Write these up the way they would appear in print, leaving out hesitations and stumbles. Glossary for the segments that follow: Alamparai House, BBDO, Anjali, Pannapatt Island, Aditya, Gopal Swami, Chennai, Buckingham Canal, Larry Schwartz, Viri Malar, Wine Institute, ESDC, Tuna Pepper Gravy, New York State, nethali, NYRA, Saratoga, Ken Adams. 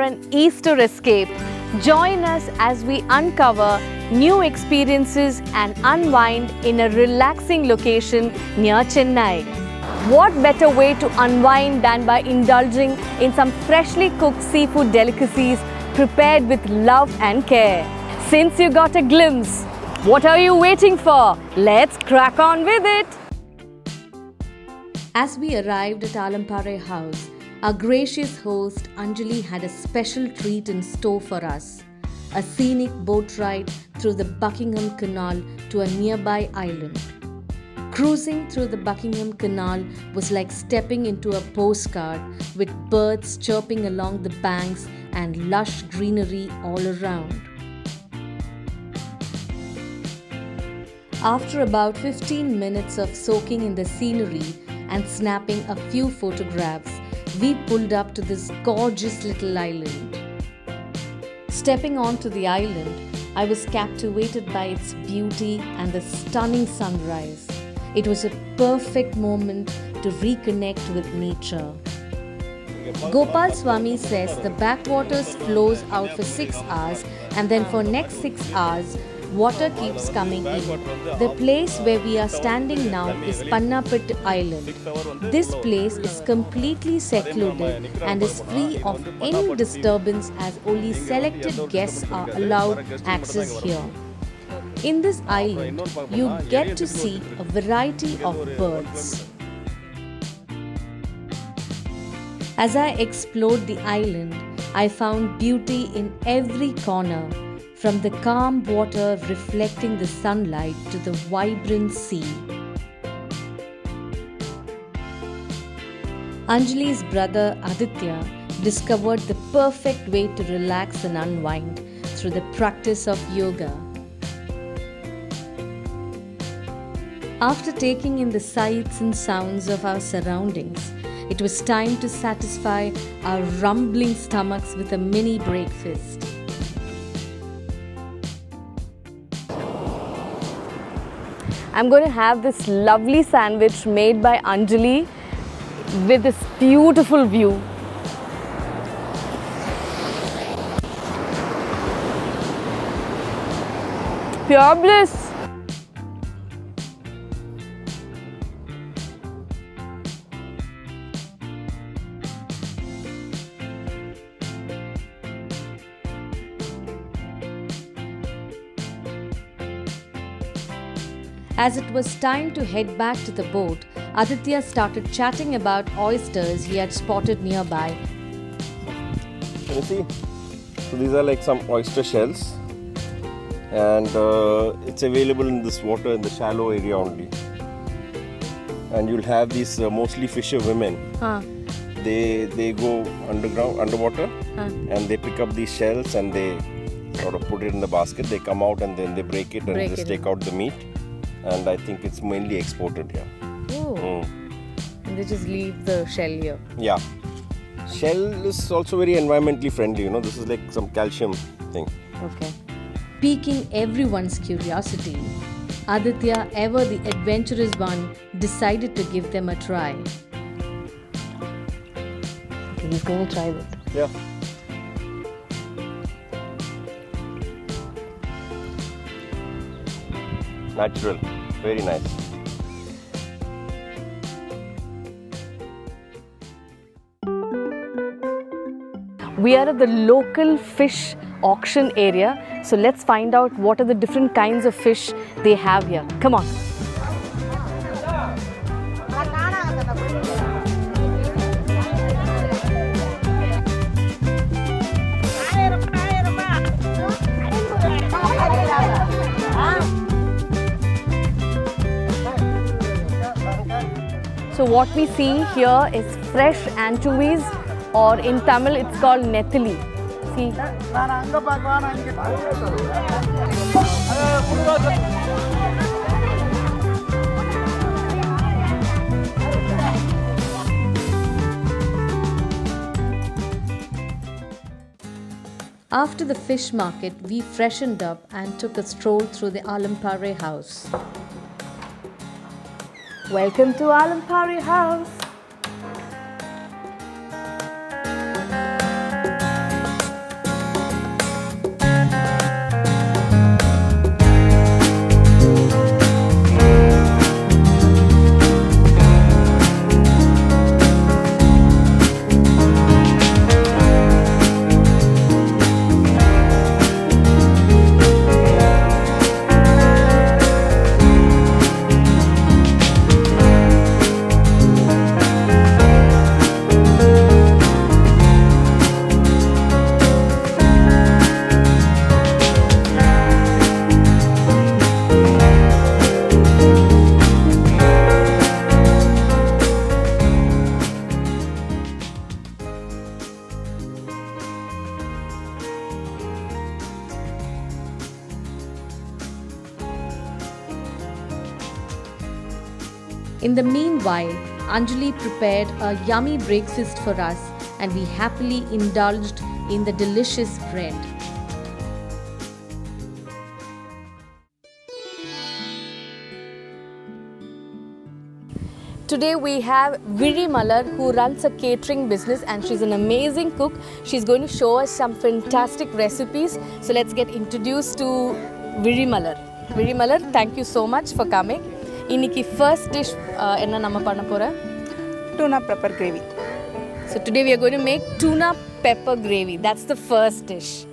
for an Easter escape. Join us as we uncover new experiences and unwind in a relaxing location near Chennai. What better way to unwind than by indulging in some freshly cooked seafood delicacies prepared with love and care? Since you got a glimpse, what are you waiting for? Let's crack on with it! As we arrived at Alamparai House, our gracious host Anjali had a special treat in store for us. A scenic boat ride through the Buckingham Canal to a nearby island. Cruising through the Buckingham Canal was like stepping into a postcard, with birds chirping along the banks and lush greenery all around. After about 15 minutes of soaking in the scenery and snapping a few photographs, we pulled up to this gorgeous little island. Stepping onto the island, I was captivated by its beauty and the stunning sunrise. It was a perfect moment to reconnect with nature. Gopal Swami says the backwaters flows out for 6 hours, and then for next 6 hours, water keeps coming in. The place where we are standing now is Pannapatt Island. This place is completely secluded and is free of any disturbance, as only selected guests are allowed access here. In this island, you get to see a variety of birds. As I explored the island, I found beauty in every corner. From the calm water reflecting the sunlight to the vibrant sea. Anjali's brother Aditya discovered the perfect way to relax and unwind through the practice of yoga. After taking in the sights and sounds of our surroundings, it was time to satisfy our rumbling stomachs with a mini breakfast. I'm going to have this lovely sandwich made by Anjali with this beautiful view. Pure bliss! As it was time to head back to the boat, Aditya started chatting about oysters he had spotted nearby. Can you see? So these are like some oyster shells, and it's available in this water in the shallow area only. And you'll have these mostly fisherwomen. Huh. They go underground, underwater, huh. And they pick up these shells and they sort of put it in the basket. They come out and then they break it and just take out the meat. And I think it's mainly exported here. Oh. And they just leave the shell here. Yeah. Shell is also very environmentally friendly, you know. This is like some calcium thing. Okay. Piquing everyone's curiosity, Aditya, ever the adventurous one, decided to give them a try. Okay, he's going to try that. Yeah. Natural, very nice. We are at the local fish auction area, so let's find out what are the different kinds of fish they have here. Come on. So what we see here is fresh anchovies, or in Tamil it's called nethali. See? After the fish market, we freshened up and took a stroll through the Alamparai House. Welcome to Alamparai House. In the meanwhile, Anjali prepared a yummy breakfast for us and we happily indulged in the delicious bread. Today we have Viri Malar, who runs a catering business, and she's an amazing cook. She's going to show us some fantastic recipes. So let's get introduced to Viri Malar. Viri Malar, thank you so much for coming. Inniki first dish enna nama panna pora? Tuna pepper gravy. So today we are going to make tuna pepper gravy. That's the first dish.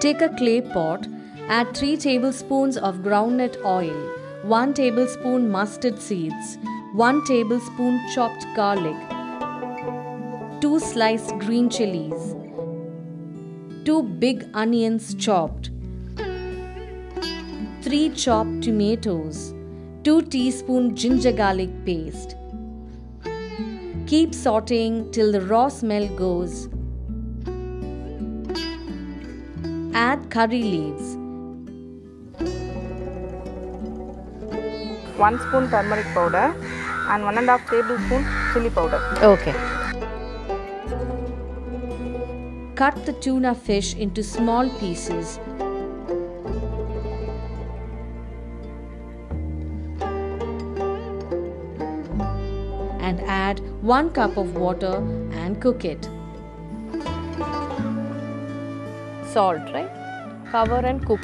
Take a clay pot. Add 3 tablespoons of groundnut oil, 1 tablespoon mustard seeds, 1 tablespoon chopped garlic, 2 sliced green chilies, 2 big onions chopped, 3 chopped tomatoes, 2 teaspoon ginger garlic paste. Keep sauteing till the raw smell goes. Add curry leaves. 1 spoon turmeric powder and 1½ tablespoon chili powder. Okay. Cut the tuna fish into small pieces. And add 1 cup of water and cook it. Salt, right? Cover and cook.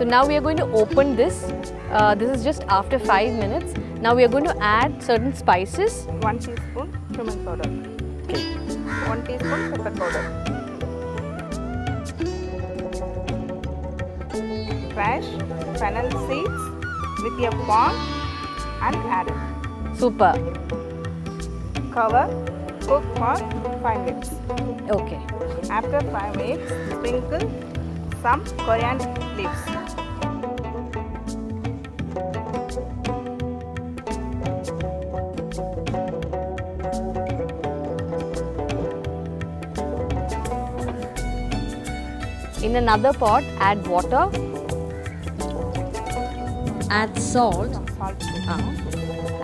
So now we are going to open this. This is just after 5 minutes. Now we are going to add certain spices. 1 teaspoon cumin powder. Okay. 1 teaspoon pepper powder. Crush fennel seeds with your palm and add it. Super. Cover. Cook for 5 minutes. Okay. After 5 minutes, sprinkle some coriander leaves. In another pot, add water. Add salt.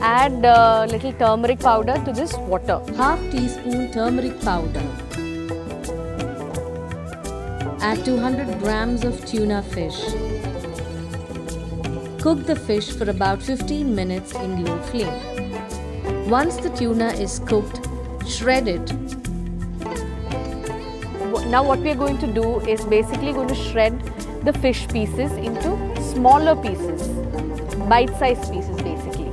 Add little turmeric powder to this water. Half teaspoon turmeric powder. Add 200 grams of tuna fish. Cook the fish for about 15 minutes in low flame. Once the tuna is cooked, shred it. Now what we are going to do is basically going to shred the fish pieces into smaller pieces, bite-sized pieces basically.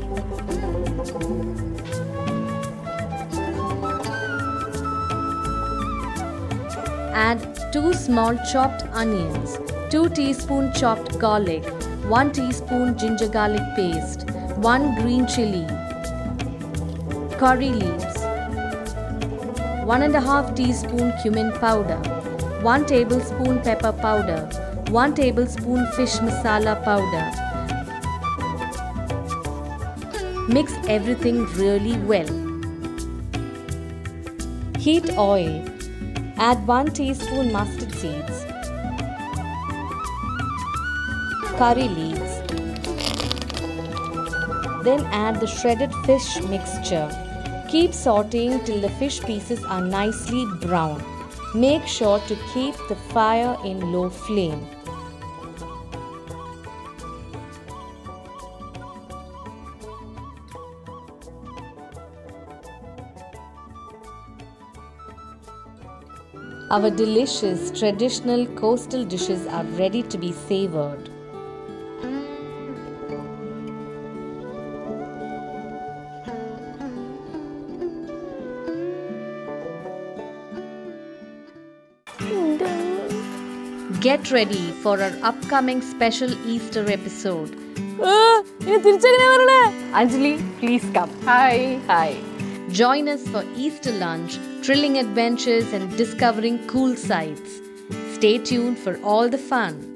Add 2 small chopped onions, 2 teaspoon chopped garlic, 1 teaspoon ginger garlic paste, 1 green chili, curry leaves, 1½ teaspoon cumin powder, 1 tablespoon pepper powder, 1 tablespoon fish masala powder. Mix everything really well. Heat oil. Add 1 teaspoon mustard seeds, curry leaves. Then add the shredded fish mixture. Keep sauteing till the fish pieces are nicely brown. Make sure to keep the fire in low flame. Our delicious traditional coastal dishes are ready to be savored. Get ready for our upcoming special Easter episode. Anjali, please come. Hi. Hi. Join us for Easter lunch, thrilling adventures and discovering cool sights. Stay tuned for all the fun.